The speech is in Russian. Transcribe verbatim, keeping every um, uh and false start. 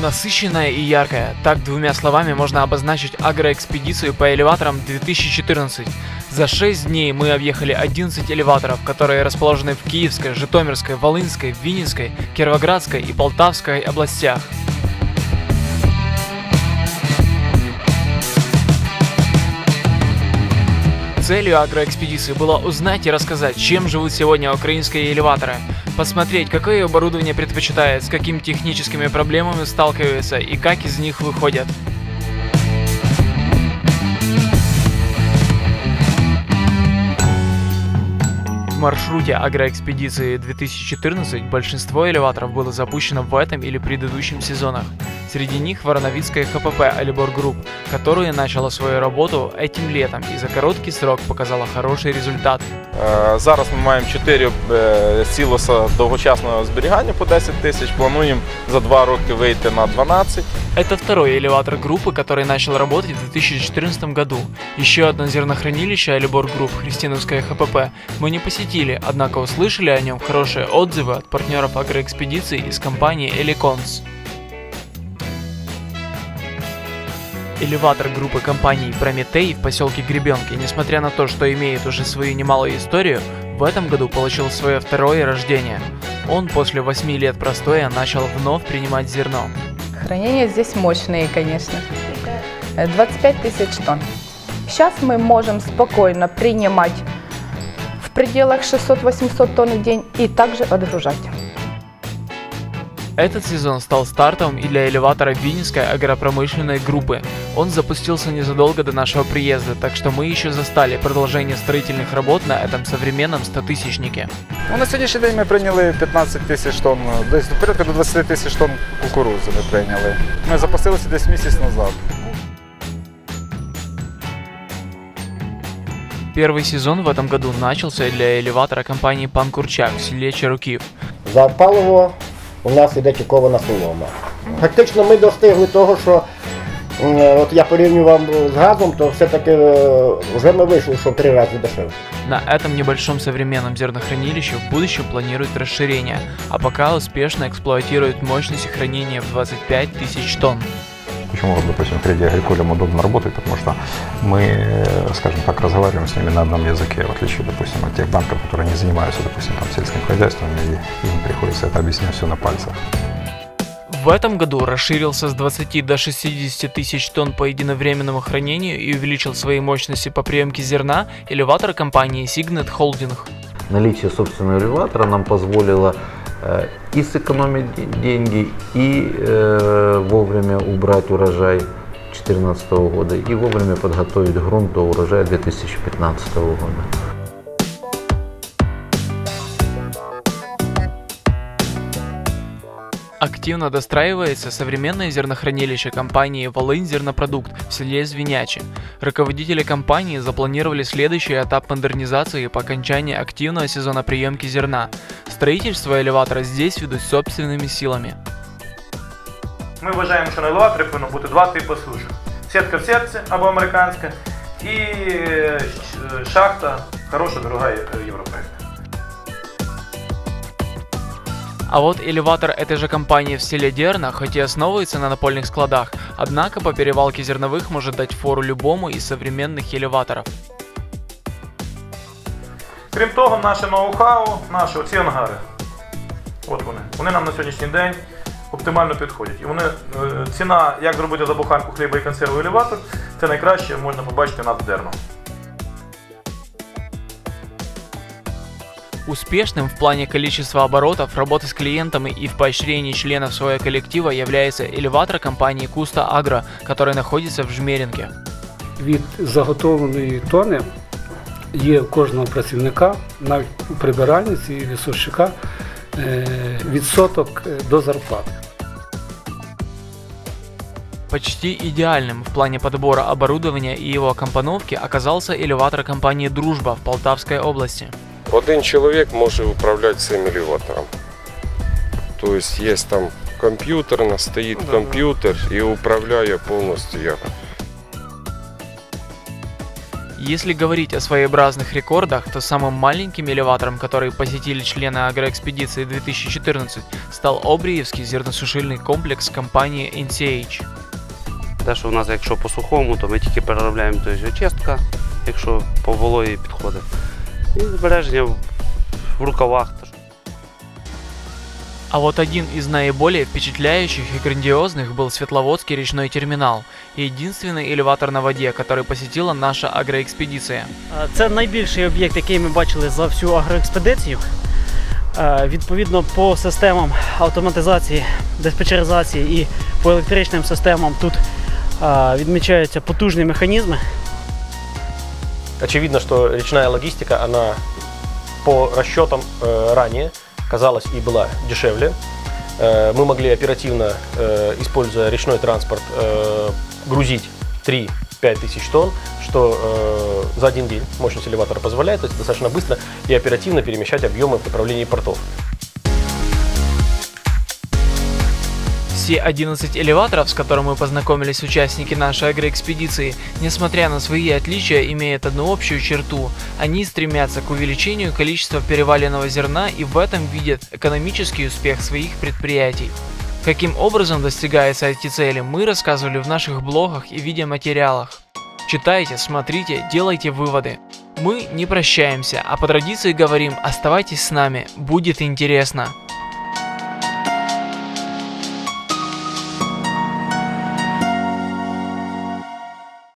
Насыщенная и яркая, так двумя словами можно обозначить агроэкспедицию по элеваторам две тысячи четырнадцать. За шесть дней мы объехали одиннадцать элеваторов, которые расположены в Киевской, Житомирской, Волынской, Виннинской, Кировоградской и Полтавской областях. Целью агроэкспедиции было узнать и рассказать, чем живут сегодня украинские элеваторы, посмотреть, какое оборудование предпочитает, с какими техническими проблемами сталкиваются и как из них выходят. В маршруте агроэкспедиции две тысячи четырнадцать большинство элеваторов было запущено в этом или предыдущем сезонах. Среди них Вороновицкая ХПП Алиборгрупп, которая начала свою работу этим летом и за короткий срок показала хороший результат. Зараз ми маємо чотири силоса довгочасного зберігання по десять тисяч, плануємо за два роки вийти на дванадцять. Это второй элеватор группы, который начал работать в две тысячи четырнадцатом году. Еще одно зернохранилище Алиборгрупп Христиновское ХПП мы не посетили, однако услышали о нем хорошие отзывы от партнеров агроэкспедиции из компании Эликонс. Элеватор группы компаний «Прометей» в поселке Гребенки, несмотря на то, что имеет уже свою немалую историю, в этом году получил свое второе рождение. Он после восьми лет простоя начал вновь принимать зерно. Хранения здесь мощные, конечно. двадцать пять тысяч тонн. Сейчас мы можем спокойно принимать в пределах шестисот-восьмисот тонн в день и также отгружать. Этот сезон стал стартом и для элеватора Виннинской агропромышленной группы. Он запустился незадолго до нашего приезда, так что мы еще застали продолжение строительных работ на этом современном стотысячнике. Ну, на сегодняшний день мы приняли пятнадцать тысяч тонн, то есть порядка до двадцати тысяч тонн кукурузы мы приняли. Мы запустились здесь месяц назад. Первый сезон в этом году начался для элеватора компании «Пан Курчак» в селе Черукив. Запалово. У нас іде чекована солома. Фактично ми достигли того, що от я порівнював з газом, то все-таки вже ми вийшли, що в три рази дешевше. На этом небольшом современном зернохранилище в будущем планируют расширение, а пока успешно эксплуатируют мощность хранения в двадцать пять тысяч тонн. Почему, допустим, среди агриколем удобно работать, потому что мы, скажем так, разговариваем с ними на одном языке, в отличие, допустим, от тех банков, которые не занимаются, допустим, там, сельским хозяйством, и им приходится это объяснять все на пальцах. В этом году расширился с двадцати до шестидесяти тысяч тонн по единовременному хранению и увеличил свои мощности по приемке зерна элеватор компании Signet Holding. Наличие собственного элеватора нам позволило и сэкономить деньги, и э, вовремя убрать урожай две тысячи четырнадцатого года, и вовремя подготовить грунт до урожая две тысячи пятнадцатого года. Активно достраивается современное зернохранилище компании «Волынь Зернопродукт» в селе Звенячи. Руководители компании запланировали следующий этап модернизации по окончании активного сезона приемки зерна. Строительство элеватора здесь ведут собственными силами. Мы считаем, что на элеваторе должно быть два типа сушек. Сетка в сердце, або американская, и шахта хорошая, дорогая, европейская. А вот элеватор этой же компании в селе Дерна, хоть и основывается на напольных складах, однако по перевалке зерновых может дать фору любому из современных элеваторов. Крім того, наше ноу-хау, наші оці ангари, от вони, вони нам на сьогоднішній день оптимально підходять. І вони, ціна, як зробити забуханку хліба і консерву елеватор, це найкраще можна побачити над Дерном. Успешным в плане количества оборотов, работы с клиентами и в поощрении членов своего коллектива является элеватор компании «Куста Агро», который находится в Жмеринке. Від заготовленої тони є у кожного працівника, навіть у прибиральниці і лісовщика, відсоток до зарплати. Почти идеальным в плане подбора оборудования и его компоновки оказался элеватор компании «Дружба» в Полтавской области. Один человек может управлять всем элеватором. То есть есть там компьютер, настоит да, компьютер да. и управляю полностью я. Если говорить о своеобразных рекордах, то самым маленьким элеватором, который посетили члены агроэкспедиции две тысячи четырнадцать, стал Обриевский зерносушильный комплекс компании эн си эйч. Те, що у нас, якщо по сухому, то ми тільки переробляємо той же чистка, якщо по вологі підходить. І збереження в рукавах. А вот один из наиболее впечатляющих и грандиозных был Светловодский речной терминал, единственный элеватор на воде, который посетила наша агроэкспедиция. Это найбільший объект, який ми бачили за всю агроэкспедицию. Відповідно по системам автоматизації, диспетчеризації і по електричним системам тут відмічаються потужні механізми. Очевидно, что речная логистика, она по расчетам ранее казалось и была дешевле. Мы могли оперативно, используя речной транспорт, грузить три-пять тысяч тонн, что за один день мощность элеватора позволяет, то есть достаточно быстро и оперативно перемещать объемы в направлении портов. Все одиннадцать элеваторов, с которыми познакомились участники нашей агроэкспедиции, несмотря на свои отличия, имеют одну общую черту. Они стремятся к увеличению количества переваленного зерна и в этом видят экономический успех своих предприятий. Каким образом достигаются эти цели, мы рассказывали в наших блогах и видеоматериалах. Читайте, смотрите, делайте выводы. Мы не прощаемся, а по традиции говорим: оставайтесь с нами, будет интересно.